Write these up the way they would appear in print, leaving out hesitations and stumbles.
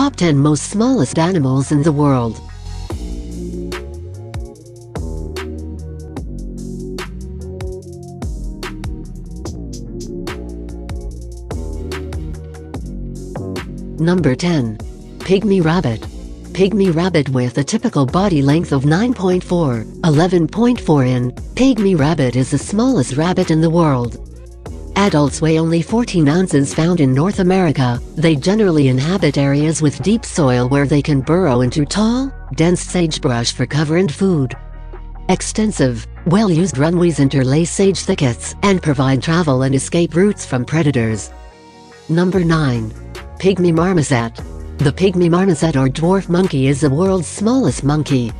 top 10 most smallest animals in the world. Number 10. Pygmy Rabbit. Pygmy rabbit with a typical body length of 9.4, 11.4 in, pygmy rabbit is the smallest rabbit in the world. Adults weigh only 14 ounces. Found in North America, they generally inhabit areas with deep soil where they can burrow into tall, dense sagebrush for cover and food. Extensive, well-used runways interlace sage thickets and provide travel and escape routes from predators. Number 9. Pygmy Marmoset. The pygmy marmoset or dwarf monkey is the world's smallest monkey.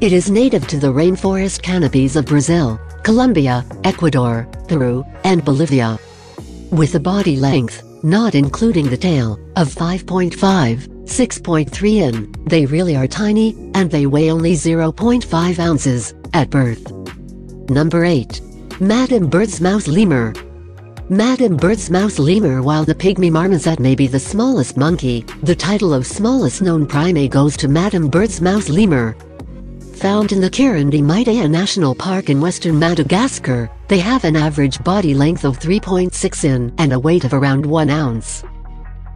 It is native to the rainforest canopies of Brazil, Colombia, Ecuador, Peru, and Bolivia. With a body length, not including the tail, of 5.5, 6.3 in, they really are tiny, and they weigh only 0.5 ounces at birth. Number 8. Madame Berthe's Mouse Lemur. Madame Berthe's Mouse Lemur. While the pygmy marmoset may be the smallest monkey, the title of smallest known primate goes to Madame Berthe's Mouse Lemur. Found in the Kirindy Mitea National Park in western Madagascar, they have an average body length of 3.6 in and a weight of around 1 ounce.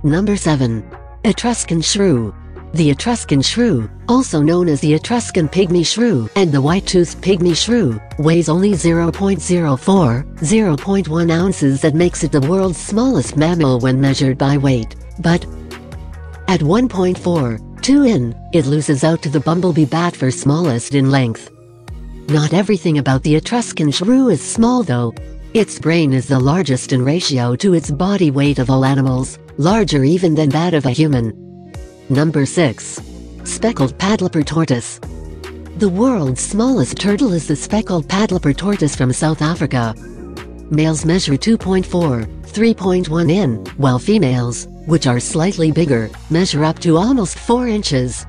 Number 7. Etruscan Shrew. The Etruscan shrew, also known as the Etruscan pygmy shrew and the white-toothed pygmy shrew, weighs only 0.04, 0.1 ounces. That makes it the world's smallest mammal when measured by weight, but at 1.4, 2 in, it loses out to the bumblebee bat for smallest in length. Not everything about the Etruscan shrew is small though. Its brain is the largest in ratio to its body weight of all animals, larger even than that of a human. Number 6. Speckled Padloper Tortoise. The world's smallest turtle is the speckled padloper tortoise from South Africa. Males measure 2.4, 3.1 in, while females, which are slightly bigger, measure up to almost 4 inches.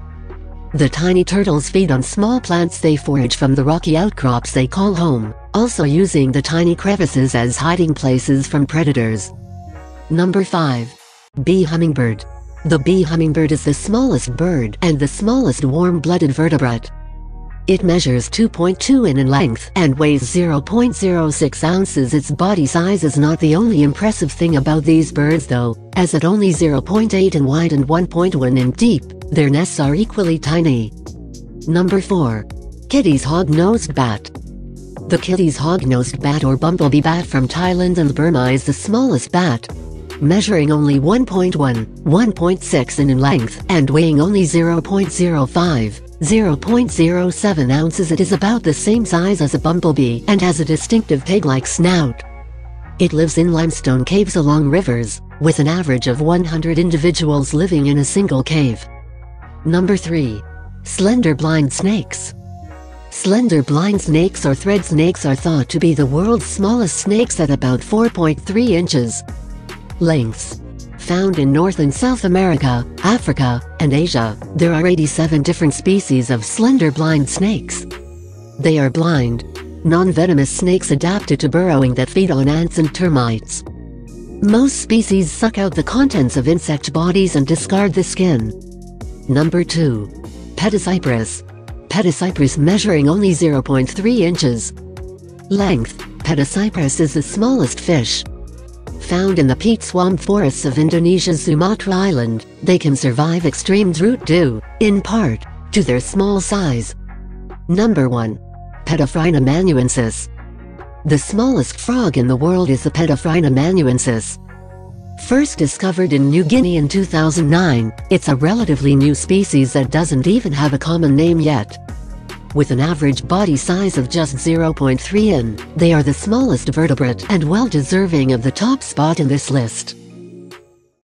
The tiny turtles feed on small plants they forage from the rocky outcrops they call home, also using the tiny crevices as hiding places from predators. Number 5. Bee Hummingbird. The bee hummingbird is the smallest bird and the smallest warm-blooded vertebrate. It measures 2.2 in length and weighs 0.06 ounces. Its body size is not the only impressive thing about these birds though, as at only 0.8 in wide and 1.1 in deep, their nests are equally tiny. Number 4. Kitty's hog nosed bat. The kitty's hog nosed bat or bumblebee bat from Thailand and Burma is the smallest bat, measuring only 1.1, 1.6 in length and weighing only 0.05, 0.07 ounces. It is about the same size as a bumblebee and has a distinctive pig-like snout. It lives in limestone caves along rivers, with an average of 100 individuals living in a single cave. Number 3. Slender blind snakes. Slender blind snakes or thread snakes are thought to be the world's smallest snakes at about 4.3 inches. Lengths. Found in North and South America, Africa, and Asia, there are 87 different species of slender blind snakes. They are blind, non-venomous snakes adapted to burrowing that feed on ants and termites. Most species suck out the contents of insect bodies and discard the skin. Number 2. Paedocypris. Paedocypris, measuring only 0.3 inches. Length. Paedocypris is the smallest fish. Found in the peat swamp forests of Indonesia's Sumatra Island, they can survive extreme drought due, in part, to their small size. Number 1. Pedophryna manuensis. The smallest frog in the world is the Pedophryna manuensis. First discovered in New Guinea in 2009, it's a relatively new species that doesn't even have a common name yet. With an average body size of just 0.3 in, they are the smallest vertebrate and well deserving of the top spot in this list.